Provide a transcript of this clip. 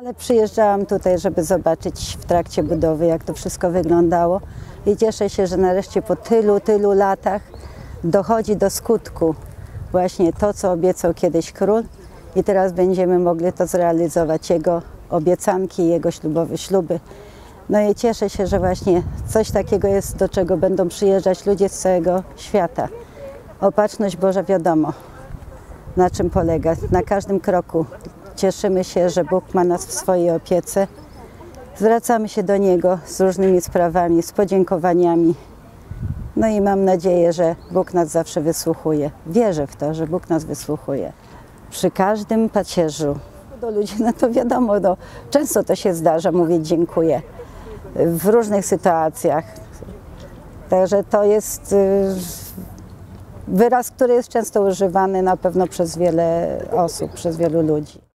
Ale przyjeżdżałam tutaj, żeby zobaczyć w trakcie budowy, jak to wszystko wyglądało i cieszę się, że nareszcie po tylu latach dochodzi do skutku właśnie to, co obiecał kiedyś król i teraz będziemy mogli to zrealizować, jego obiecanki, jego śluby. No i cieszę się, że właśnie coś takiego jest, do czego będą przyjeżdżać ludzie z całego świata. Opatrzność Boża wiadomo, na czym polega, na każdym kroku. Cieszymy się, że Bóg ma nas w swojej opiece. Zwracamy się do Niego z różnymi sprawami, z podziękowaniami. No i mam nadzieję, że Bóg nas zawsze wysłuchuje. Wierzę w to, że Bóg nas wysłuchuje. Przy każdym pacierzu do ludzi, no to wiadomo, no, często to się zdarza mówić dziękuję w różnych sytuacjach. Także to jest wyraz, który jest często używany na pewno przez wiele osób, przez wielu ludzi.